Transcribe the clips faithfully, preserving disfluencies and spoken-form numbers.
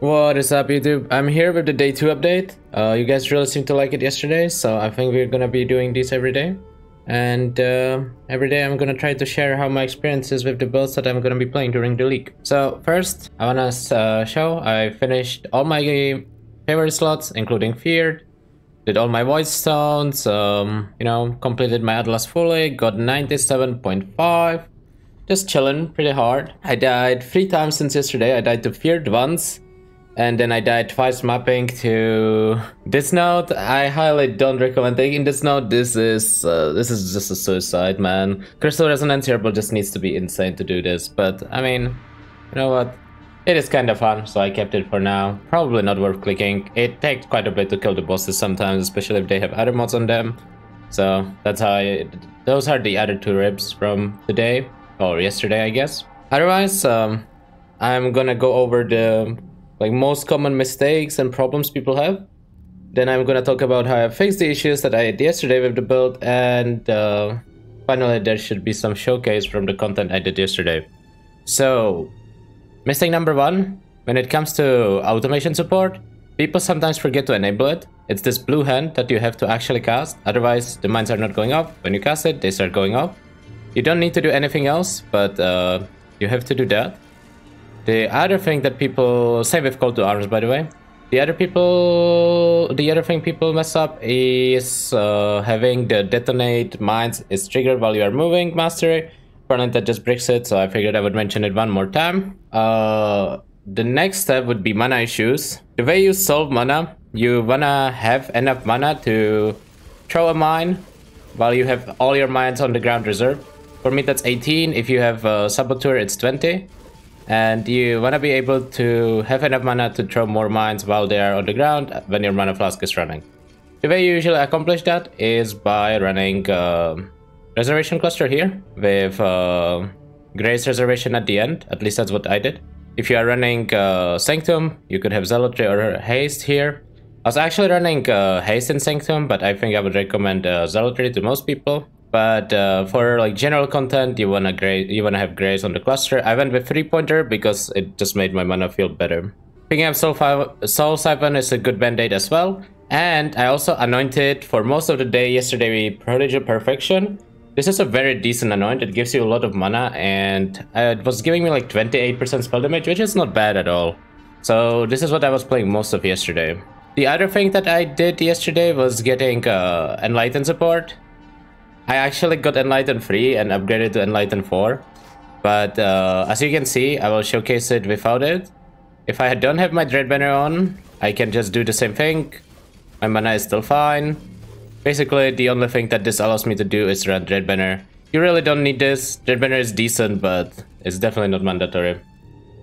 What is up, YouTube? I'm here with the day two update. Uh, you guys really seem to like it yesterday, so I think we're gonna be doing these every day. And uh, every day I'm gonna try to share how my experience is with the builds that I'm gonna be playing during the league. So first, I wanna uh, show I finished all my favorite slots, including Feared. Did all my void stones, um, you know, completed my Atlas fully, got ninety-seven point five. Just chilling pretty hard. I died three times since yesterday. I died to Feared once. And then I died twice mapping to this node. I highly don't recommend taking this node. This is uh, this is just a suicide, man. Crystal Resonance Herbal just needs to be insane to do this. But I mean, you know what? It is kind of fun, so I kept it for now. Probably not worth clicking. It takes quite a bit to kill the bosses sometimes, especially if they have other mods on them. So that's how I, those are the other two ribs from today or yesterday, I guess. Otherwise, um, I'm gonna go over the like most common mistakes and problems people have. Then I'm gonna talk about how I fixed the issues that I had yesterday with the build, and uh, finally there should be some showcase from the content I did yesterday. So, mistake number one, when it comes to automation support, people sometimes forget to enable it. It's this blue hand that you have to actually cast, otherwise the mines are not going off. When you cast it, they start going off. You don't need to do anything else, but uh, you have to do that. The other thing that people, same with Call to Arms, by the way, the other people, the other thing people mess up is uh, having the detonate mines is triggered while you are moving mastery. Apparently that just breaks it, so I figured I would mention it one more time. Uh, the next step would be mana issues. The way you solve mana, you wanna have enough mana to throw a mine while you have all your mines on the ground reserve. For me that's eighteen, if you have uh, Saboteur it's twenty. And you want to be able to have enough mana to throw more mines while they are on the ground when your mana flask is running. The way you usually accomplish that is by running uh, Reservation Cluster here with uh, Grace Reservation at the end, at least that's what I did. If you are running uh, Sanctum, you could have Zealotry or Haste here. I was actually running uh, Haste and Sanctum, but I think I would recommend uh, Zealotry to most people. But uh, for like general content, you wanna graze, you wanna have Grace on the cluster. I went with three pointer because it just made my mana feel better. Picking up Soul, Soul Siphon is a good band-aid as well. And I also anointed for most of the day yesterday with Prodigy Perfection. This is a very decent anoint. It gives you a lot of mana, and it was giving me like twenty-eight percent spell damage, which is not bad at all. So this is what I was playing most of yesterday. The other thing that I did yesterday was getting uh, Enlighten support. I actually got Enlighten three and upgraded to Enlighten four, but uh, as you can see, I will showcase it without it. If I don't have my Dreadbanner on, I can just do the same thing. My mana is still fine. Basically, the only thing that this allows me to do is run Dreadbanner. You really don't need this. Dreadbanner is decent, but it's definitely not mandatory.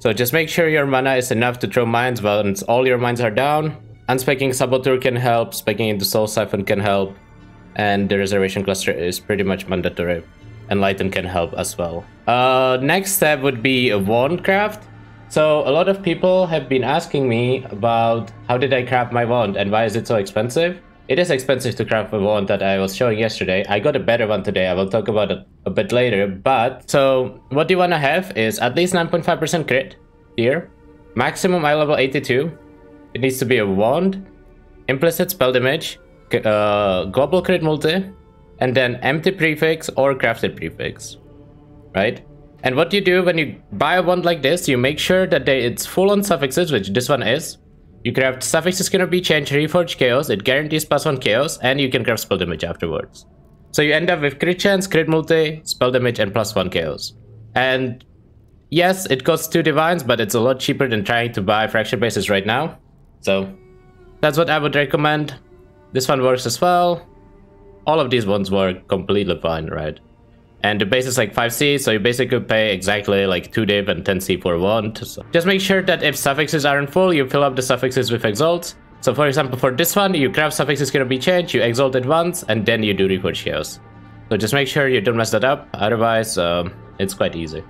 So just make sure your mana is enough to throw mines once all your mines are down. Unspecking Saboteur can help, specking into Soul Siphon can help. And the Reservation Cluster is pretty much mandatory. Enlighten can help as well. Uh, next step would be a wand craft. So a lot of people have been asking me about how did I craft my wand and why is it so expensive? It is expensive to craft a wand that I was showing yesterday. I got a better one today, I will talk about it a bit later. But so what you want to have is at least nine point five percent crit here. Maximum eye level eighty-two. It needs to be a wand. Implicit spell damage. Uh, global crit multi, and then empty prefix or crafted prefix, right? And what you do when you buy a wand like this, you make sure that they, it's full on suffixes, which this one is. You craft suffixes cannot be changed, reforged chaos, it guarantees plus one chaos, and you can craft spell damage afterwards. So you end up with crit chance, crit multi, spell damage, and plus one chaos. And yes, it costs two divines, but it's a lot cheaper than trying to buy fracture bases right now. So that's what I would recommend. This one works as well. All of these ones work completely fine, right? And the base is like five C, so you basically pay exactly like two div and ten C for one. So just make sure that if suffixes aren't full, you fill up the suffixes with exalts. So for example, for this one, you craft suffixes cannot be changed, you exalt it once, and then you do reforge chaos. So just make sure you don't mess that up, otherwise um, it's quite easy.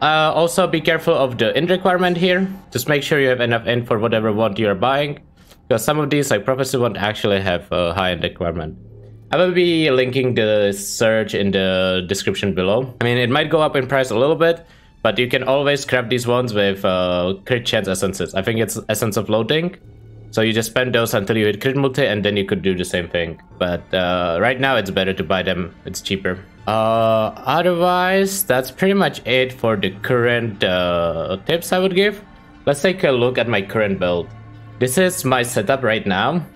Uh, also be careful of the end requirement here. Just make sure you have enough end for whatever wand you're buying. Because some of these, like Prophecy Wand, actually have a high-end requirement. I will be linking the search in the description below. I mean, it might go up in price a little bit, But you can always grab these ones with uh, crit chance essences. I think it's essence of loading. So you just spend those until you hit crit multi, and then you could do the same thing. But uh, right now it's better to buy them. It's cheaper. Uh, otherwise, that's pretty much it for the current uh, tips I would give. Let's take a look at my current build. This is my setup right now.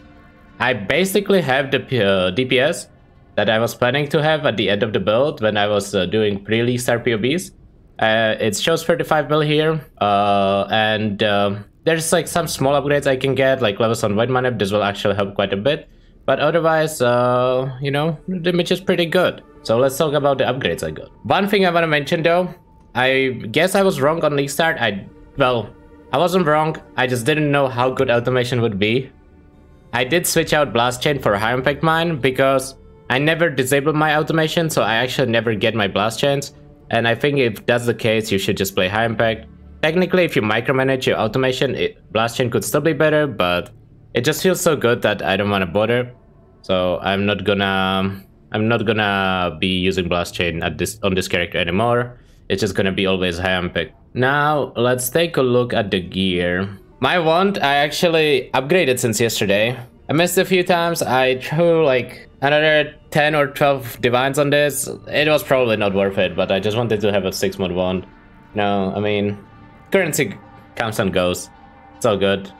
I basically have the uh, D P S that I was planning to have at the end of the build when I was uh, doing pre-release R P O Bs. Uh, it shows thirty-five mil here, uh, and uh, there's like some small upgrades I can get, like levels on white mana. This will actually help quite a bit, but otherwise, uh, you know, the image is pretty good. So let's talk about the upgrades I got. One thing I want to mention though, I guess I was wrong on League Start. I, well, I wasn't wrong, I just didn't know how good automation would be. I did switch out Blast Chain for High Impact Mine because I never disabled my automation, so I actually never get my Blast Chains. And I think if that's the case, you should just play High Impact. Technically, if you micromanage your automation, it, Blast Chain could still be better, but it just feels so good that I don't want to bother. So I'm not gonna, I'm not gonna be using Blast Chain at this on this character anymore. It's just gonna be always High Impact. Now let's take a look at the gear. My wand I actually upgraded since yesterday. I missed a few times. I threw like another ten or twelve divines on this. It was probably not worth it, but I just wanted to have a six mod wand. No, I mean, currency comes and goes. It's all good.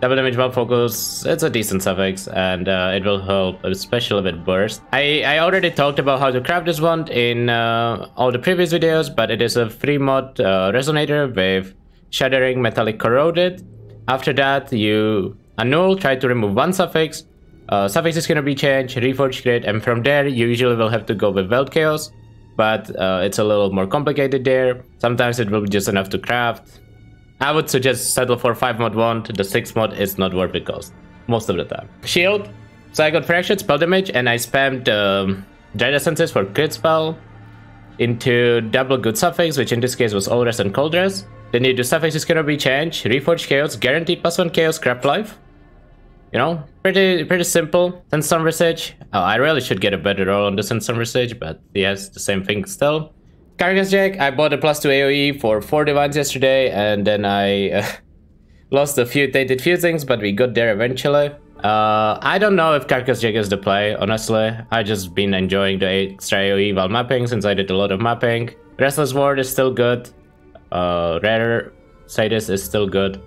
Double damage bomb focus, it's a decent suffix, and uh, it will help, especially with burst. I, I already talked about how to craft this wand in uh, all the previous videos, but it is a three mod uh, resonator with shattering, metallic, corroded. After that, you annul, try to remove one suffix. Uh, suffix is going to be changed, reforge grid, and from there you usually will have to go with Weld Chaos, but uh, it's a little more complicated there. Sometimes it will be just enough to craft. I would suggest settle for five mod wand. The six mod is not worth the cost most of the time. Shield, so I got Fractured, Spell Damage, and I spammed um, Dread Essences for Crit Spell into double good suffix, which in this case was Old Rest and Cold Rest. Then you do suffix is going to be changed, Reforge Chaos, guaranteed plus one Chaos, Crap Life. You know, pretty pretty simple. Sunstone Rissage. Oh, I really should get a better roll on the Sunstone Rissage, but yes, the same thing still. Carcass Jack, I bought a plus two A O E for four divines yesterday, and then I uh, lost a few tainted fusings, but we got there eventually. Uh, I don't know if Carcass Jack is the play, honestly. I've just been enjoying the extra A O E while mapping, since I did a lot of mapping. Restless Ward is still good. Uh, Rarer Sadis is still good.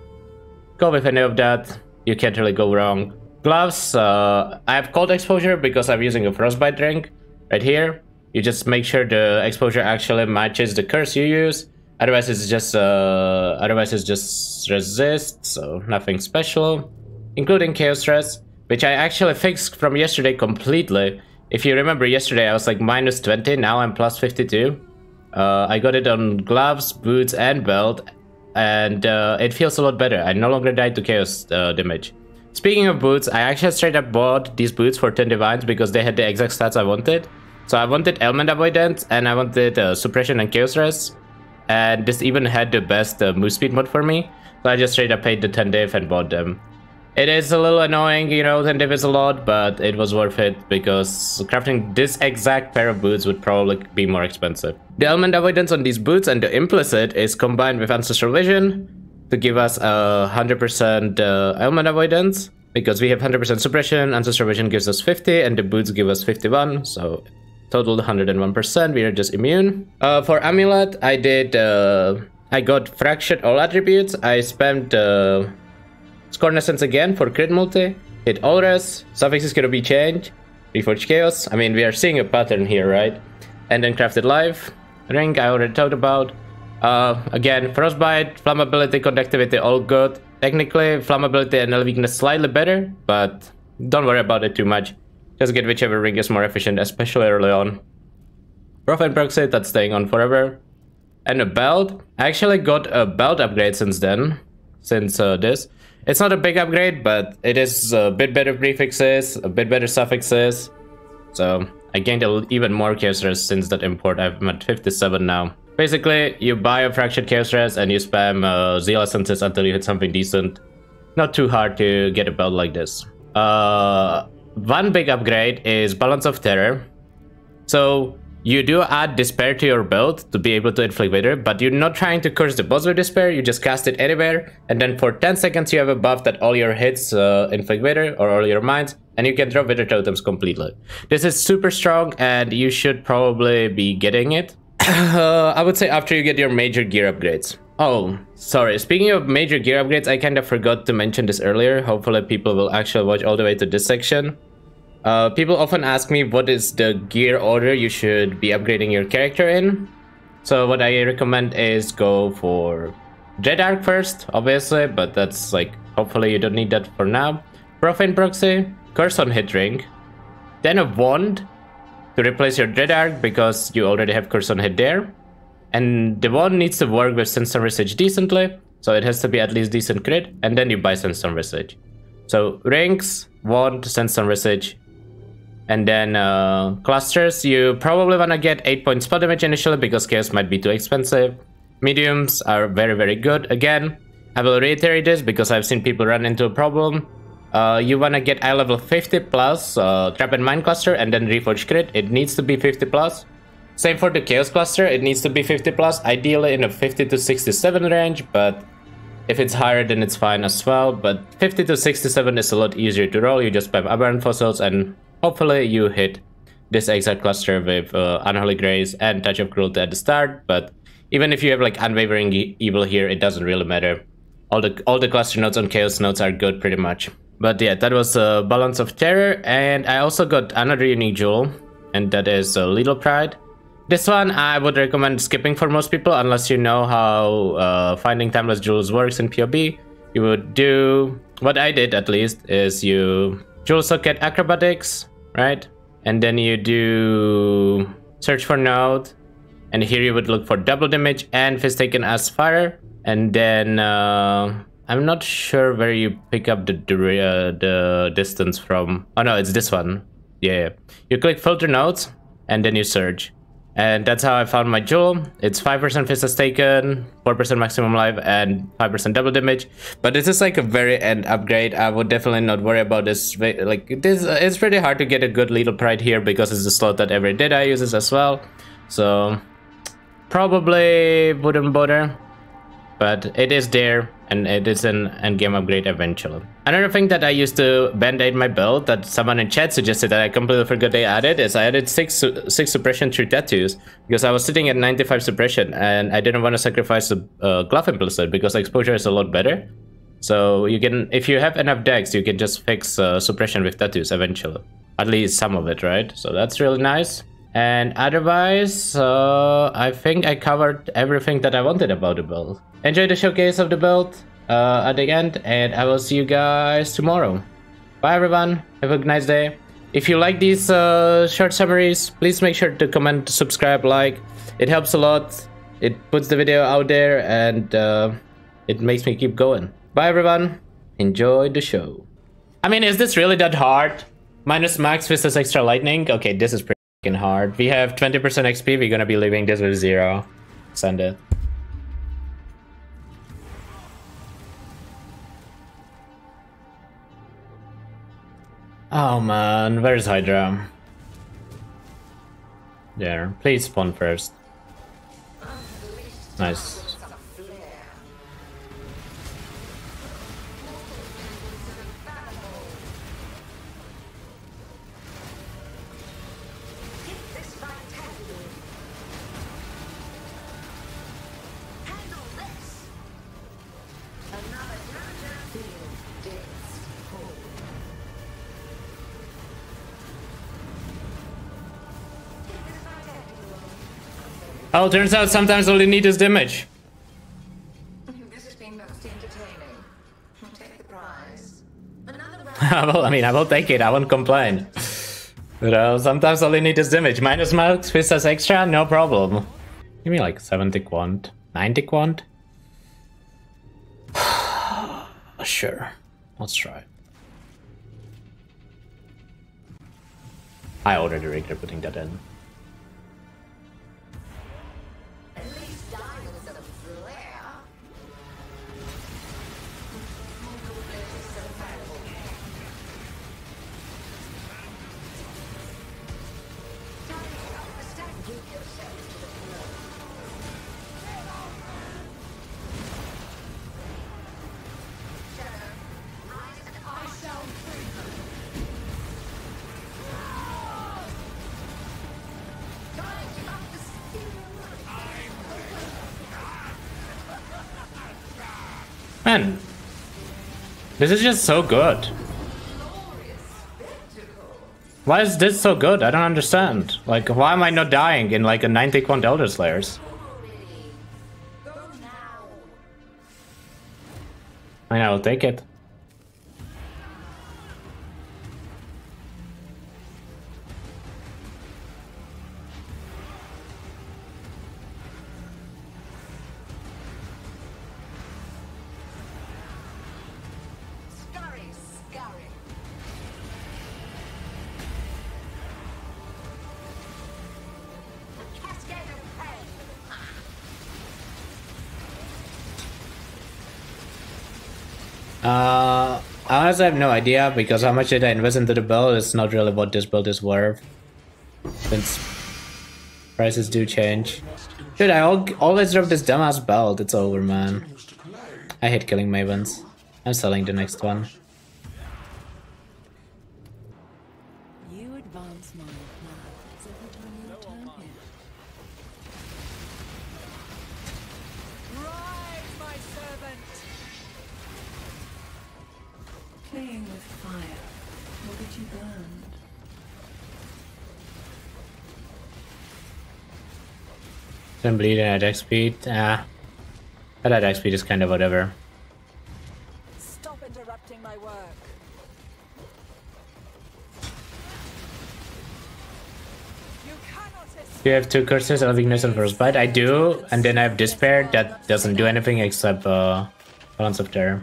Go with any of that. You can't really go wrong. Gloves, uh, I have cold exposure because I'm using a frostbite ring right here. You just make sure the exposure actually matches the curse you use. Otherwise, it's just uh, otherwise it's just resist, so nothing special. Including chaos stress, which I actually fixed from yesterday completely. If you remember yesterday, I was like minus twenty. Now I'm plus fifty-two. Uh, I got it on gloves, boots, and belt. And uh, it feels a lot better. I no longer died to chaos uh, damage. Speaking of boots, I actually straight up bought these boots for ten divines because they had the exact stats I wanted. So I wanted ailment avoidance, and I wanted uh, suppression and chaos rest. And this even had the best uh, move speed mod for me. So I just straight up paid the ten div and bought them. It is a little annoying, you know, ten div is a lot, but it was worth it because crafting this exact pair of boots would probably be more expensive. The element avoidance on these boots and the implicit is combined with ancestral vision to give us a one hundred percent uh, element avoidance because we have one hundred percent suppression, ancestral vision gives us fifty, and the boots give us fifty-one, so total one hundred one percent, we are just immune. Uh, for amulet, I did, uh, I got fractured all attributes, I spammed uh, Scornescence again for crit multi, hit all rest, suffix is gonna be changed, reforge chaos, I mean we are seeing a pattern here, right? And then crafted life, ring I already talked about, uh, again frostbite, flammability, conductivity, all good. Technically flammability and L-Weakness slightly better, but don't worry about it too much, just get whichever ring is more efficient, especially early on. Profane proxy, that's staying on forever. And a belt, I actually got a belt upgrade since then, since uh, this. It's not a big upgrade, but it is a bit better prefixes, a bit better suffixes. So I gained a, even more chaos res since that import. I'm at fifty-seven now. Basically, you buy a fractured chaos res and you spam uh, zealotry until you hit something decent. Not too hard to get a belt like this. Uh, one big upgrade is Balance of Terror. So You do add Despair to your build to be able to inflict Wither, but you're not trying to curse the boss with Despair, you just cast it anywhere, and then for ten seconds you have a buff that all your hits uh, inflict Wither, or all your mines, and you can drop Wither totems completely. This is super strong, and you should probably be getting it. uh, I would say after you get your major gear upgrades. Oh, sorry, speaking of major gear upgrades, I kind of forgot to mention this earlier. Hopefully people will actually watch all the way to this section. Uh, people often ask me what is the gear order you should be upgrading your character in. So what I recommend is go for Dread Arc first, obviously, but that's like, hopefully you don't need that for now. Profane Proxy, Curse on Hit Ring, then a Wand to replace your Dread Arc because you already have Curse on Hit there. And the Wand needs to work with Sunstone Rissage decently, so it has to be at least decent crit, and then you buy Sunstone Rissage. So Rings, Wand, Sunstone Rissage. And then uh, clusters, you probably want to get eight point spell damage initially because chaos might be too expensive. Mediums are very, very good. Again, I will reiterate this because I've seen people run into a problem. Uh, you want to get eye level fifty plus uh, trap and mine cluster and then reforge crit. It needs to be fifty plus. Same for the chaos cluster, it needs to be fifty plus, ideally in a fifty to sixty-seven range, but if it's higher then it's fine as well. But fifty to sixty-seven is a lot easier to roll. You just spam aberrant fossils and hopefully you hit this exact cluster with uh, Unholy Grace and Touch of Cruelty at the start, but even if you have like Unwavering e Evil here, it doesn't really matter. All the all the cluster nodes on Chaos nodes are good pretty much. But yeah, that was uh, Balance of Terror, and I also got another unique jewel, and that is uh, Little Pride. This one I would recommend skipping for most people unless you know how uh, finding timeless jewels works in P O B. You would do, what I did at least, is you Jewel Socket Acrobatics, right? And then you do search for node, and here you would look for double damage and fist taken as fire, and then uh, I'm not sure where you pick up the uh, the distance from. Oh no, it's this one. Yeah, you click filter nodes and then you search, and that's how I found my jewel. It's five percent fist taken, four percent maximum life, and five percent double damage. But this is like a very end upgrade. I would definitely not worry about this. Like this, it's pretty hard to get a good Little Pride here because it's the slot that every Deadeye uses as well. So probably wouldn't bother. But it is there, and it is an endgame upgrade eventually. Another thing that I used to band-aid my build that someone in chat suggested that I completely forgot they added is I added six, six suppression through tattoos because I was sitting at ninety-five suppression and I didn't want to sacrifice the uh, glove implicit because exposure is a lot better. So you can, if you have enough decks, you can just fix uh, suppression with tattoos eventually. At least some of it, right? So that's really nice. And otherwise, uh, I think I covered everything that I wanted about the build. Enjoy the showcase of the build uh, at the end, and I will see you guys tomorrow. Bye everyone, have a nice day. If you like these uh, short summaries, please make sure to comment, subscribe, like. It helps a lot, it puts the video out there, and uh, it makes me keep going. Bye everyone, enjoy the show. I mean, is this really that hard? Minus max versus extra lightning? Okay, this is pretty hard. We have twenty percent X P, we're gonna be leaving this with zero. Send it. Oh man, where's Hydra? There, please spawn first. Nice. Oh, turns out sometimes all you need is damage. This has been most entertaining. We'll take the prize. Well, I mean, I will take it. I won't complain. But uh, sometimes all you need is damage. Minus marks, vistas extra, no problem. Give me like seventy quant, ninety quant. Sure, let's try. I already regret putting that in. Man, this is just so good. Why is this so good? I don't understand. Like, why am I not dying in like a nine take one Elder Slayers? I mean, I will take it. Uh, I have no idea because how much did I invest into the build is not really what this build is worth, since prices do change. Dude, I always drop this dumbass build. It's over, man. I hate killing mavens. I'm selling the next one. I'm bleeding at X speed. Ah, but at X speed is kind of whatever. Stop interrupting my work. You cannot escape. You have two curses, L-Weakness and Frostbite. I do, and then I have Despair that doesn't do anything except uh, Balance of Terror.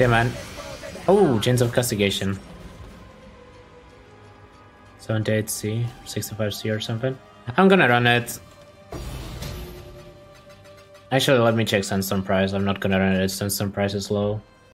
Yeah, man. Oh, Chains of Castigation. seventy-eight C, sixty-five C or something. I'm gonna run it. Actually, let me check Sunstone price. I'm not gonna run it. Sunstone price is low.